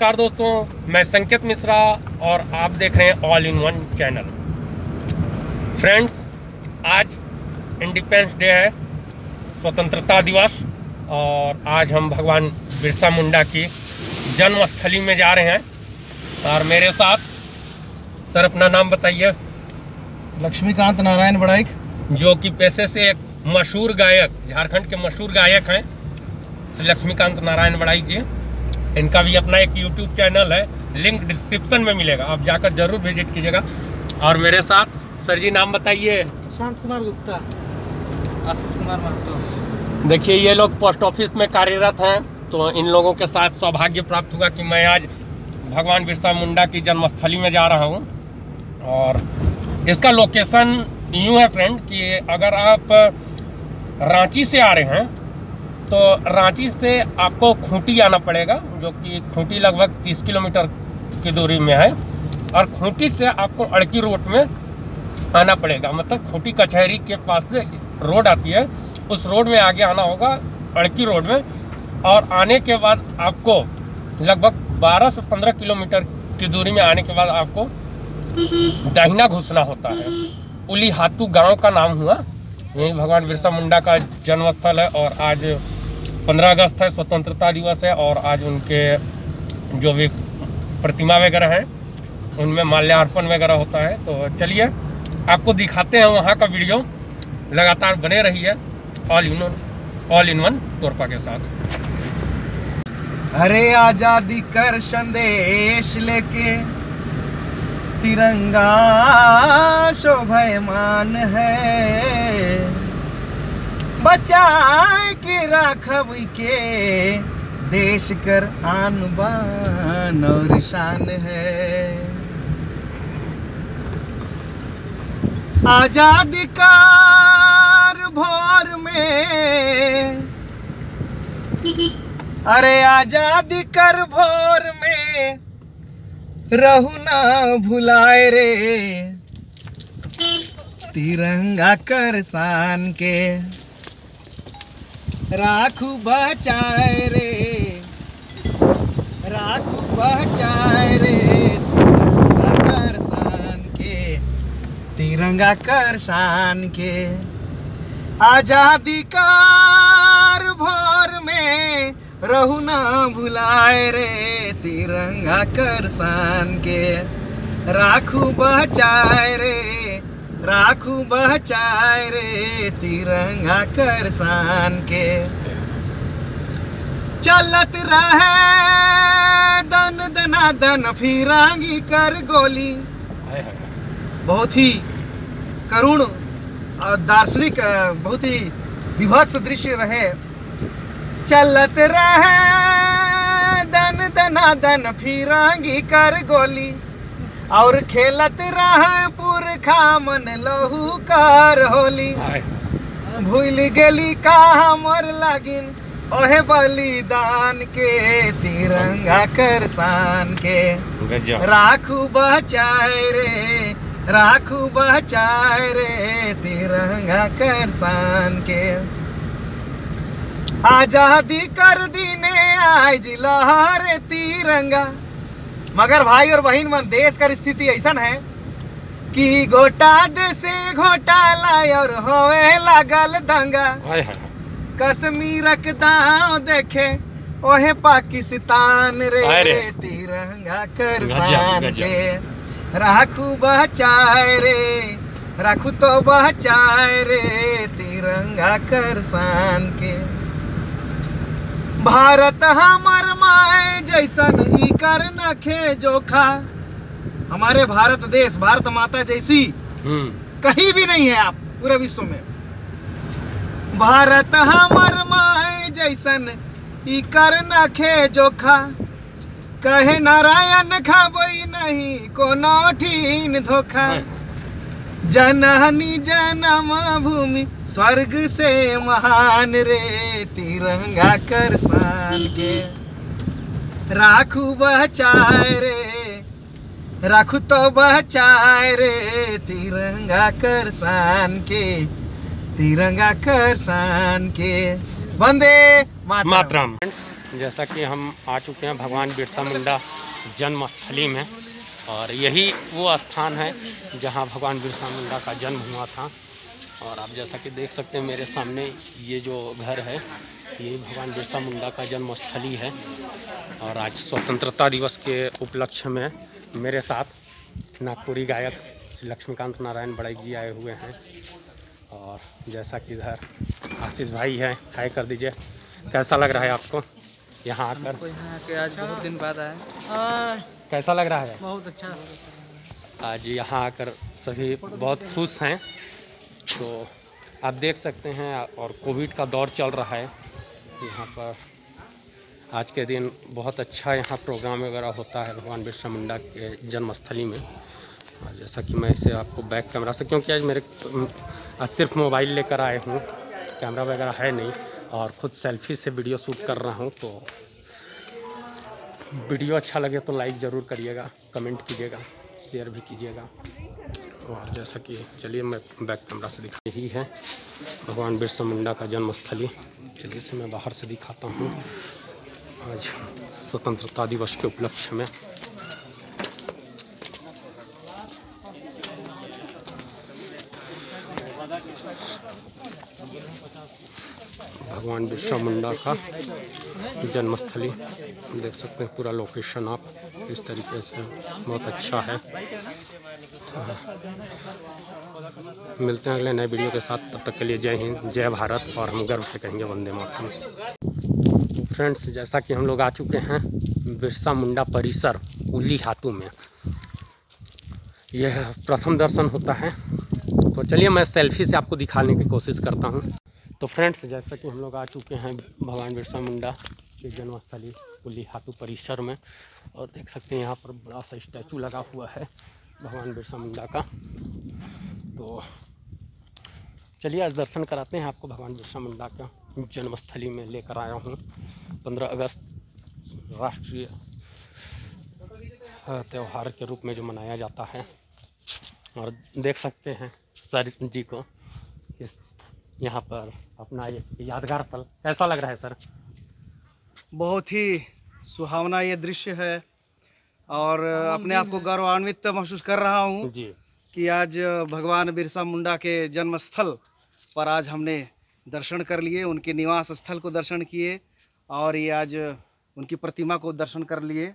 नमस्कार दोस्तों, मैं संकेत मिश्रा और आप देख रहे हैं all in one channel. Friends, आज इंडिपेंडेंस डे है, स्वतंत्रता दिवस, और आज हम भगवान बिरसा मुंडा की जन्मस्थली में जा रहे हैं। और मेरे साथ सर, अपना नाम बताइए। लक्ष्मीकांत नारायण बड़ाइक, जो कि पैसे से एक मशहूर गायक, झारखंड के मशहूर गायक हैं लक्ष्मीकांत नारायण बड़ाइक जी। इनका भी अपना एक YouTube चैनल है, लिंक डिस्क्रिप्शन में मिलेगा, आप जाकर जरूर विजिट कीजिएगा। और मेरे साथ सर जी, नाम बताइए। शांत कुमार गुप्ता, आशीष कुमार। देखिए, ये लोग पोस्ट ऑफिस में कार्यरत हैं, तो इन लोगों के साथ सौभाग्य प्राप्त हुआ कि मैं आज भगवान बिरसा मुंडा की जन्मस्थली में जा रहा हूँ। और इसका लोकेशन यूँ है फ्रेंड कि अगर आप रांची से आ रहे हैं तो रांची से आपको खूंटी आना पड़ेगा, जो कि खूंटी लगभग 30 किलोमीटर की दूरी में है। और खूंटी से आपको अड़की रोड में आना पड़ेगा, मतलब खूंटी कचहरी के पास से रोड आती है, उस रोड में आगे आना होगा, अड़की रोड में। और आने के बाद आपको लगभग 12 से 15 किलोमीटर की दूरी में आने के बाद आपको दाहिना घुसना होता है। उलीहातू गाँव का नाम हुआ, यही भगवान बिरसा मुंडा का जन्म स्थल है। और आज 15 अगस्त है, स्वतंत्रता दिवस है, और आज उनके जो भी प्रतिमा वगैरह हैं उनमें माल्यार्पण वगैरह होता है। तो चलिए आपको दिखाते हैं वहाँ का वीडियो, लगातार बने रहिए ऑल इन वन तोरपा के साथ। अरे आजादी कर संदेश लेके तिरंगा शोभायमान है, बचाए के राखब के देश कर आन बान और शान है। आजादी कार भोर में, अरे आजादी कर भोर में रहु ना भुलाए रे, तिरंगा कर सान के राखू बचाए रे, राखू बचाए रे, तिरंगा कर शान के, तिरंगा कर शान के। आजादी कार भोर में रहू ना भुलाए रे, तिरंगा कर शान के, राखू बचाए रे, राखू बचाए रे, तिरंगा कर शान के। चलत रहे दन दना दन फिरांगी कर गोली। बहुत ही करुण और दार्शनिक, बहुत ही विभत्स दृश्य रहे। चलत रहे दन दना दन फिरांगी कर गोली, और खेलत रहे पुरखा मन लहू कार होली। भूल गली का हमर लागिन ओहे बलिदान के, तिरंगा कर शान के, राखू बचाए रे, राखू बचाए रे, तिरंगा कर शान के। आजादी कर दीने आज लहर तिरंगा, मगर भाई और बहन मन, देश का स्थिति ऐसा है कि गोटा देशे घोटाला और होए लागल दंगा। कश्मीरक दांव देखे ओहे पाकिस्तान रे, तिरंगा कर शान के, राखू बचाए रे, राखू तो बचाए रे, तिरंगा कर शान के। भारत हमार माए जैसन ई कर न खे जोखा, हमारे भारत देश, भारत माता जैसी कहीं भी नहीं है आप पूरे विश्व में। भारत हमार माए जैसन ई कर न खे जोखा, कहे नारायण खाबई नहीं कोनो ठीन धोखा। जननी जन्म भूमि स्वर्ग से महान रे, तिरंगा कर शान के, राखू बचाए रे, राखू तो बचाए रे, तिरंगा कर शान के, तिरंगा कर शान के। वंदे मातरम। जैसा कि हम आ चुके हैं भगवान बिरसा मुंडा जन्मस्थली में, और यही वो स्थान है जहां भगवान बिरसा मुंडा का जन्म हुआ था। और आप जैसा कि देख सकते हैं मेरे सामने ये जो घर है ये भगवान बिरसा मुंडा का जन्मस्थली है। और आज स्वतंत्रता दिवस के उपलक्ष्य में मेरे साथ नागपुरी गायक लक्ष्मीकांत नारायण बड़ाइक जी आए हुए हैं। और जैसा कि इधर आशीष भाई है, हाय कर दीजिए, कैसा लग रहा है आपको यहाँ आकर? आज बहुत दिन बाद आया, कैसा लग रहा है? बहुत अच्छा। आज यहाँ आकर सभी बहुत खुश हैं। तो आप देख सकते हैं, और कोविड का दौर चल रहा है, यहाँ पर आज के दिन बहुत अच्छा यहाँ प्रोग्राम वगैरह होता है भगवान बिरसा मुंडा के जन्मस्थली में। और जैसा कि मैं इसे आपको बैक कैमरा से, क्योंकि आज मेरे सिर्फ मोबाइल लेकर आए हूँ, कैमरा वगैरह है नहीं, और ख़ुद सेल्फी से वीडियो शूट कर रहा हूँ। तो वीडियो अच्छा लगे तो लाइक ज़रूर करिएगा, कमेंट कीजिएगा, शेयर भी कीजिएगा। और जैसा कि चलिए मैं बैक कैमरा से दिखा, यही है भगवान बिरसा मुंडा का जन्मस्थली। चलिए इसे मैं बाहर से दिखाता हूँ। आज स्वतंत्रता दिवस के उपलक्ष्य में भगवान बिरसा मुंडा का जन्मस्थली देख सकते हैं, पूरा लोकेशन आप इस तरीके से, बहुत अच्छा है। मिलते हैं अगले नए वीडियो के साथ, तब तक के लिए जय हिंद, जय भारत, और हम गर्व से कहेंगे वंदे मातरम। फ्रेंड्स, जैसा कि हम लोग आ चुके हैं बिरसा मुंडा परिसर उलीहातू में, यह प्रथम दर्शन होता है। तो चलिए मैं सेल्फी से आपको दिखाने की कोशिश करता हूँ। तो फ्रेंड्स, जैसा कि हम लोग आ चुके हैं भगवान बिरसा मुंडा के जन्मस्थली उलीहातू परिसर में, और देख सकते हैं यहाँ पर बड़ा सा स्टैचू लगा हुआ है भगवान बिरसा मुंडा का। तो चलिए आज दर्शन कराते हैं आपको भगवान बिरसा मुंडा का जन्मस्थली में लेकर आया हूँ। 15 अगस्त राष्ट्रीय त्यौहार के रूप में जो मनाया जाता है। और देख सकते हैं सर जी को यहाँ पर अपना ये यादगार पल, कैसा लग रहा है सर? बहुत ही सुहावना ये दृश्य है, और अपने आप को गौरवान्वित महसूस कर रहा हूँ कि आज भगवान बिरसा मुंडा के जन्मस्थल पर आज हमने दर्शन कर लिए, उनके निवास स्थल को दर्शन किए, और ये आज उनकी प्रतिमा को दर्शन कर लिए।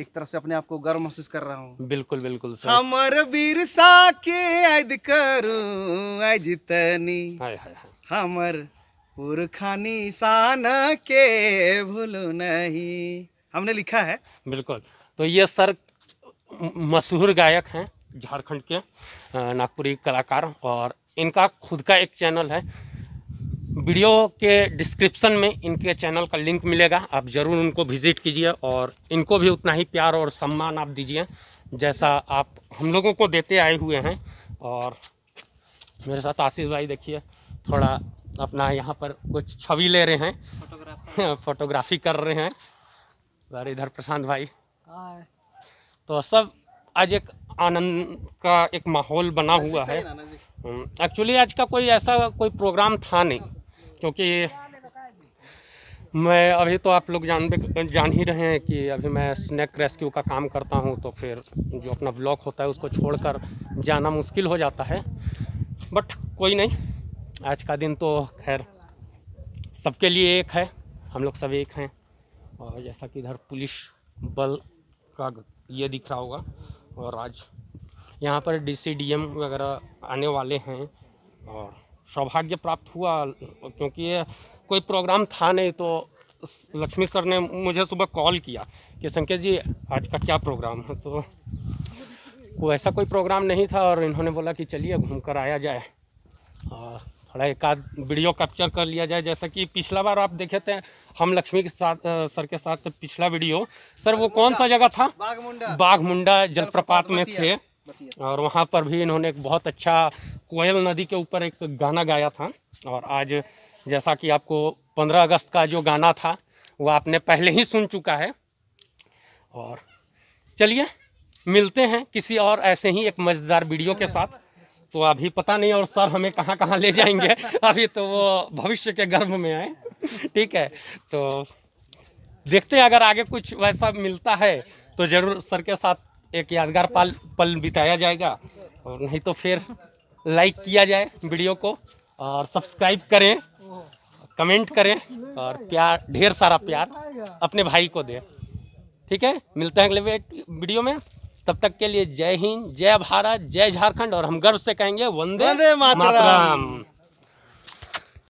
एक तरफ से अपने आप को गर्व महसूस कर रहा हूँ। बिल्कुल बिल्कुल सर। हमर बिरसा के याद करूँ आज तनी, हमर पुरखा निशान के भूलू नहीं, हमने लिखा है। बिल्कुल। तो ये सर मशहूर गायक हैं, झारखंड के नागपुरी कलाकार, और इनका खुद का एक चैनल है। वीडियो के डिस्क्रिप्शन में इनके चैनल का लिंक मिलेगा, आप ज़रूर उनको विज़िट कीजिए, और इनको भी उतना ही प्यार और सम्मान आप दीजिए जैसा आप हम लोगों को देते आए हुए हैं। और मेरे साथ आशीष भाई देखिए थोड़ा अपना यहाँ पर कुछ छवि ले रहे हैं, फोटोग्राफी कर रहे हैं। और इधर प्रशांत भाई, तो सब आज एक आनंद का एक माहौल बना हुआ है। एक्चुअली आज का कोई ऐसा कोई प्रोग्राम था नहीं, क्योंकि मैं अभी तो आप लोग जान ही रहे हैं कि अभी मैं स्नैक रेस्क्यू का काम करता हूं, तो फिर जो अपना ब्लॉग होता है उसको छोड़कर जाना मुश्किल हो जाता है। बट कोई नहीं, आज का दिन तो खैर सबके लिए एक है, हम लोग सब एक हैं। और जैसा कि इधर पुलिस बल का ये दिख रहा होगा, और आज यहाँ पर DCDM वगैरह आने वाले हैं, और सौभाग्य प्राप्त हुआ क्योंकि ये कोई प्रोग्राम था नहीं। तो लक्ष्मी सर ने मुझे सुबह कॉल किया कि संकेत जी आज का क्या प्रोग्राम है, तो कोई ऐसा कोई प्रोग्राम नहीं था, और इन्होंने बोला कि चलिए घूम कर आया जाए, और थोड़ा एक आध वीडियो कैप्चर कर लिया जाए। जैसा कि पिछला बार आप देखे थे हम लक्ष्मी के साथ सर के साथ पिछला वीडियो, सर वो कौन सा जगह था? बाघमुंडा जलप्रपात में थे, और वहाँ पर भी इन्होंने एक बहुत अच्छा कोयल नदी के ऊपर एक गाना गाया था। और आज जैसा कि आपको 15 अगस्त का जो गाना था वो आपने पहले ही सुन चुका है। और चलिए मिलते हैं किसी और ऐसे ही एक मज़ेदार वीडियो के साथ। तो अभी पता नहीं और सर हमें कहाँ कहाँ ले जाएंगे, अभी तो वो भविष्य के गर्भ में है। ठीक है, तो देखते हैं अगर आगे कुछ वैसा मिलता है तो ज़रूर सर के साथ एक यादगार पल बिताया जाएगा, और नहीं तो फिर लाइक किया जाए वीडियो को और सब्सक्राइब करें, कमेंट करें और प्यार, ढेर सारा प्यार अपने भाई को दें। ठीक है, मिलते हैं अगले वीडियो में, तब तक के लिए जय हिंद, जय भारत, जय झारखंड, और हम गर्व से कहेंगे वंदे मातरम।